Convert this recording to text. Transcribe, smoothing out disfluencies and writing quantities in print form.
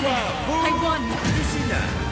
I won!